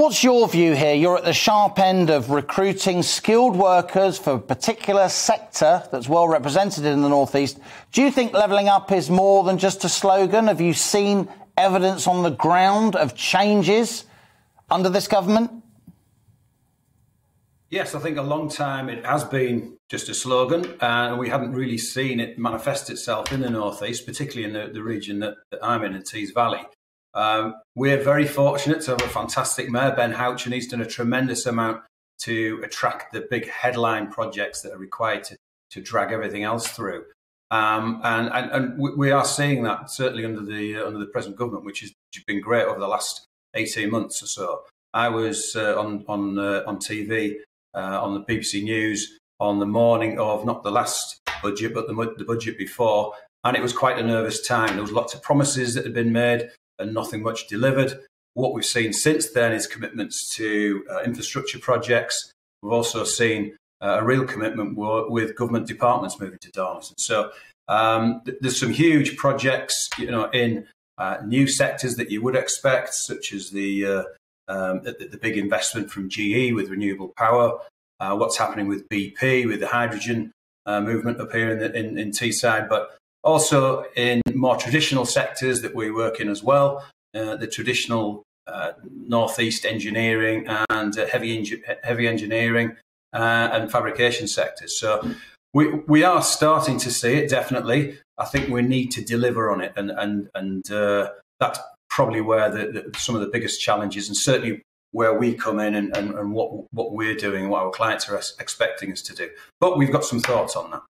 What's your view here? You're at the sharp end of recruiting skilled workers for a particular sector that's well represented in the North East. Do you think levelling up is more than just a slogan? Have you seen evidence on the ground of changes under this government? Yes, I think a long time it has been just a slogan, and we haven't really seen it manifest itself in the North East, particularly in the region that I'm in Tees Valley. We're very fortunate to have a fantastic mayor, Ben Houchen. He's done a tremendous amount to attract the big headline projects that are required to drag everything else through. And we are seeing that certainly under the present government, which has been great over the last 18 months or so. I was on TV, on the BBC News, on the morning of not the last budget, but the budget before, and it was quite a nervous time. There was lots of promises that had been made and nothing much delivered. What we've seen since then is commitments to infrastructure projects. We've also seen a real commitment with government departments moving to Darlington. So there's some huge projects, you know, in new sectors that you would expect, such as the big investment from GE with renewable power, what's happening with BP, with the hydrogen movement up here in Teesside, but also in more traditional sectors that we work in as well, the traditional northeast engineering and heavy engineering and fabrication sectors. So we are starting to see it, definitely. I think we need to deliver on it, and that's probably where some of the biggest challenges, and certainly where we come in and what we're doing and what our clients are expecting us to do. But we've got some thoughts on that.